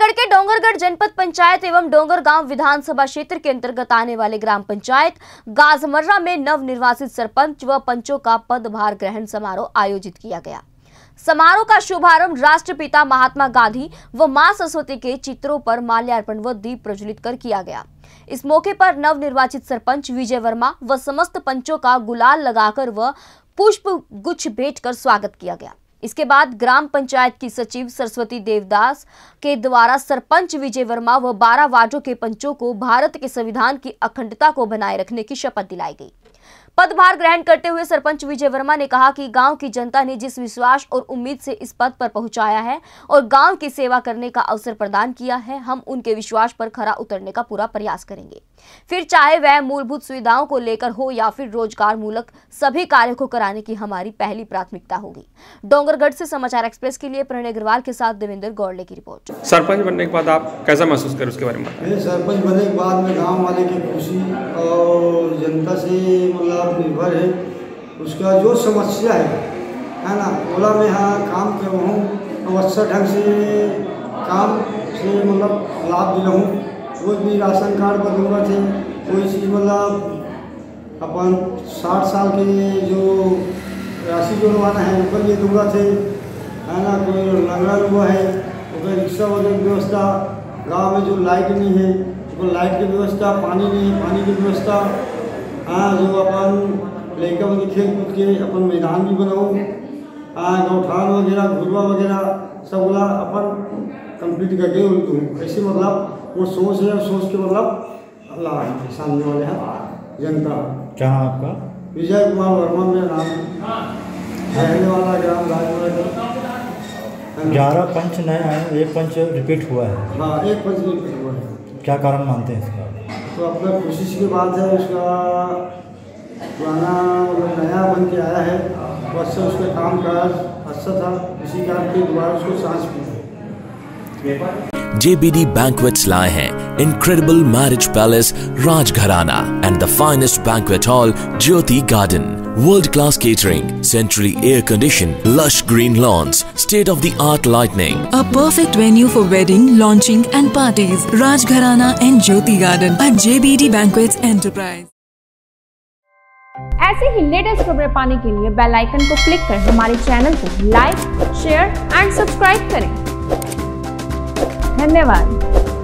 छत्तीसगढ़ के डोंगरगढ़ जनपद पंचायत एवं डोंगर गांव विधानसभा क्षेत्र के अंतर्गत आने वाले ग्राम पंचायत गाजमर्रा में नवनिर्वाचित सरपंच व पंचों का पदभार ग्रहण समारोह आयोजित किया गया। समारोह का शुभारंभ राष्ट्रपिता महात्मा गांधी व मां सरस्वती के चित्रों पर माल्यार्पण व दीप प्रज्वलित कर किया गया। इस मौके पर नवनिर्वाचित सरपंच विजय वर्मा व समस्त पंचों का गुलाल लगाकर व पुष्प गुच्छ भेंटकर स्वागत किया गया। इसके बाद ग्राम पंचायत की सचिव सरस्वती देवदास के द्वारा सरपंच विजय वर्मा व 12 वार्डों के पंचों को भारत के संविधान की अखंडता को बनाए रखने की शपथ दिलाई गई। पदभार ग्रहण करते हुए सरपंच विजय वर्मा ने कहा कि गांव की जनता ने जिस विश्वास और उम्मीद से इस पद पर पहुंचाया है और गांव की सेवा करने का अवसर प्रदान किया है, हम उनके विश्वास पर खरा उतरने का पूरा प्रयास करेंगे। फिर चाहे वह मूलभूत सुविधाओं को लेकर हो या फिर रोजगार मूलक सभी कार्यों को कराने की हमारी पहली प्राथमिकता होगी। डोंगरगढ़ से समाचार एक्सप्रेस के लिए प्रणय अग्रवाल के साथ देवेंद्र गौड़े की रिपोर्ट। सरपंच बनने के बाद आप कैसा महसूस करें, उसके बारे में? सरपंच बनने के बाद में गाँव वाले की खुशी और जनता से निर्भर है, उसका जो समस्या है ना, ओला में हाँ काम कर रहा हूँ, अच्छा ढंग से काम से मतलब लाभ दिला हूँ। कोई भी राशन कार्ड बनूंगा थे, कोई चीज़ मतलब अपन 60 साल के जो राशि जोड़वाना है ऊपर ये दूंगा थे, है ना। कोई लंगर हुआ है, कोई रिक्शा वगैरह की व्यवस्था। गाँव में जो लाइट नहीं है वो लाइट की व्यवस्था, पानी नहीं है पानी की व्यवस्था। हाँ, जो अपन लड़का बन खेल कूद के अपन मैदान भी बनाऊँ, हाँ, गौठान वगैरह घुरवा वगैरह सब बोला अपन कंप्लीट करके उल्टूँ। ऐसे मतलब वो सोच है, सोच के मतलब अल्लाह सामने वाले हैं जनता। क्या आपका? विजय कुमार वर्मा मेरा नाम, रहने वाला ग्राम राजगढ़। 11 पंच नए आए, एक पंच रिपीट हुआ है। हाँ, एक पंच रिपीट हुआ है। क्या कारण मानते हैं इसका? तो अपना कोशिश की बात है, उसका पुराना मतलब नया बन के आया है, उससे उसका काम काज अच्छा था, इसी काम के द्वारा उसको सांस मिली। JBD Banquets लाए हैं incredible marriage palace Rajgharana and the finest banquet hall Jyoti Garden. World-class catering, centrally air-conditioned, lush green lawns, state-of-the-art lighting. A perfect venue for wedding, launching and parties. Rajgharana and Jyoti Garden at JBD Banquets Enterprise. ऐसे ही latest खबरें पाने के लिए bell icon को click कर हमारे channel को like, share and subscribe करें। धन्यवाद।